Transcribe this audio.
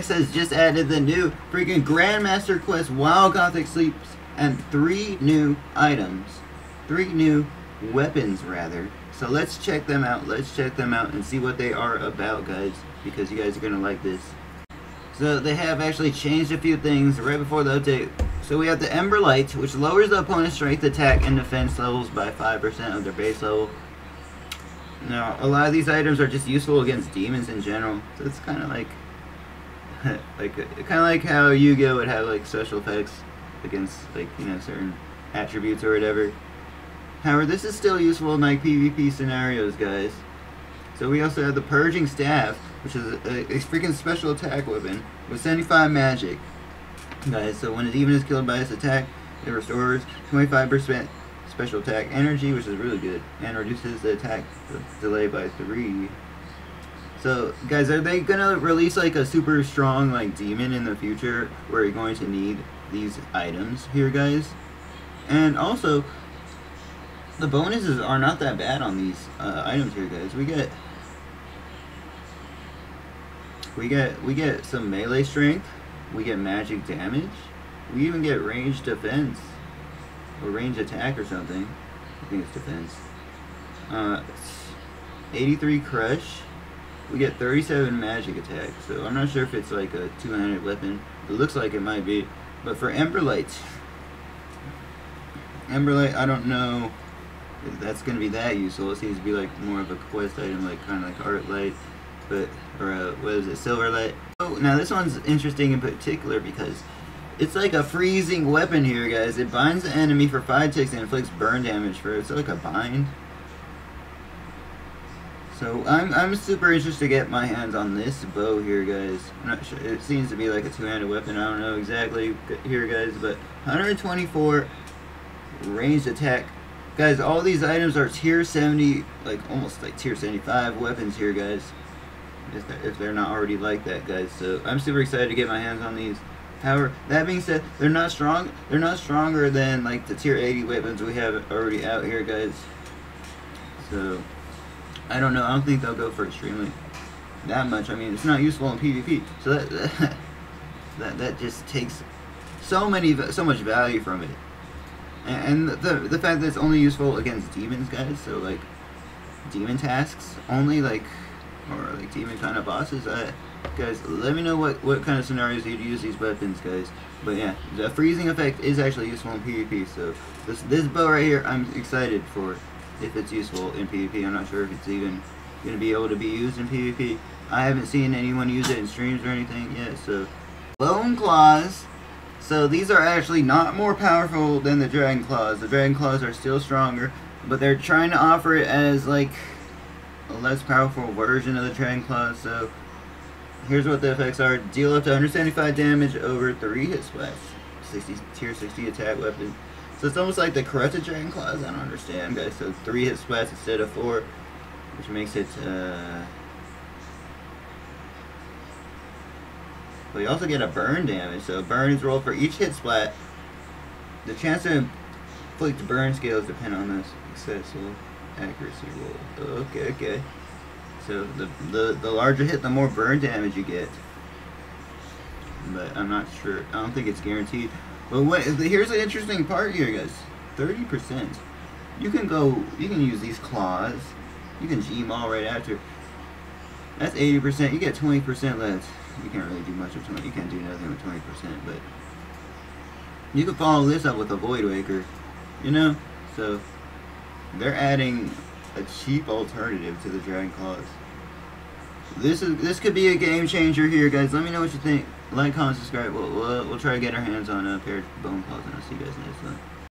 Guthix has just added the new freaking Grandmaster Quest While Guthix Sleeps and 3 new items. 3 new weapons, rather. So let's check them out. Let's check them out and see what they are about, guys, because you guys are going to like this. So they have actually changed a few things right before the update. So we have the Emberlight, which lowers the opponent's strength, attack, and defense levels by 5% of their base level. Now, a lot of these items are just useful against demons in general, so it's kind of like, kind of like how Yu-Gi-Oh would have like special effects against like, you know, certain attributes or whatever. However, this is still useful in like PvP scenarios, guys. So we also have the Purging Staff, which is a freaking special attack weapon with 75 magic, guys. So when a demon is killed by its attack, it restores 25% special attack energy, which is really good, and reduces the attack delay by 3. So guys, are they gonna release like a super strong like demon in the future where you're going to need these items here, guys? And also, the bonuses are not that bad on these items here, guys. We get some melee strength, we get magic damage, we even get range defense or range attack or something. I think it's defense. 83 crush. We get 37 magic attack. So I'm not sure if it's like a 200 weapon. It looks like it might be. But for Emberlight, I don't know if that's gonna be that useful. It seems to be like more of a quest item, like kind of like Art Light, but or what is it, Silverlight? Oh, now this one's interesting in particular because it's like a freezing weapon here, guys. It binds the enemy for 5 ticks and inflicts burn damage for it. It's like a bind. So I'm super interested to get my hands on this bow here, guys. I'm not sure. It seems to be like a two-handed weapon. I don't know exactly here, guys, but 124 ranged attack. Guys, all these items are tier 70, like almost like tier 75 weapons here, guys. If they're not already like that, guys. So I'm super excited to get my hands on these. However, that being said, they're not strong. They're not stronger than like the tier 80 weapons we have already out here, guys. So I don't know. I don't think they'll go for extremely that much. I mean, it's not useful in PvP, so that just takes so much value from it. And the fact that it's only useful against demons, guys. So like demon tasks only, like, or like demon kind of bosses. Guys, let me know what kind of scenarios you'd use these weapons, guys. But yeah, the freezing effect is actually useful in PvP, so this bow right here, I'm excited for if it's useful in PvP. I'm not sure if it's even going to be able to be used in PvP. I haven't seen anyone use it in streams or anything yet, so. Bone claws. So these are actually not more powerful than the dragon claws. The dragon claws are still stronger, but they're trying to offer it as like a less powerful version of the dragon claws, so. Here's what the effects are. Deal up to 175 damage over 3 hit splash. Tier 60 attack weapon. So it's almost like the Corrupted Dragon Claws. I don't understand, guys. So 3 hit splash instead of 4. Which makes it, But you also get a burn damage. So burn is rolled for each hit splash. The chance to inflict burn scales depend on the successful accuracy roll. Okay, okay. So the larger hit, the more burn damage you get. But I'm not sure. I don't think it's guaranteed. But here's the interesting part here, guys. 30%. You can use these claws. You can Gmail right after. That's 80%. You get 20% left. You can't really do much with 20. You can't do nothing with 20%. But you can follow this up with a Void Waker. You know. So they're adding a cheap alternative to the dragon claws. This could be a game changer here, guys. Let me know what you think. Like, comment, subscribe. We'll try to get our hands on a pair of bone claws, and I'll see you guys next time.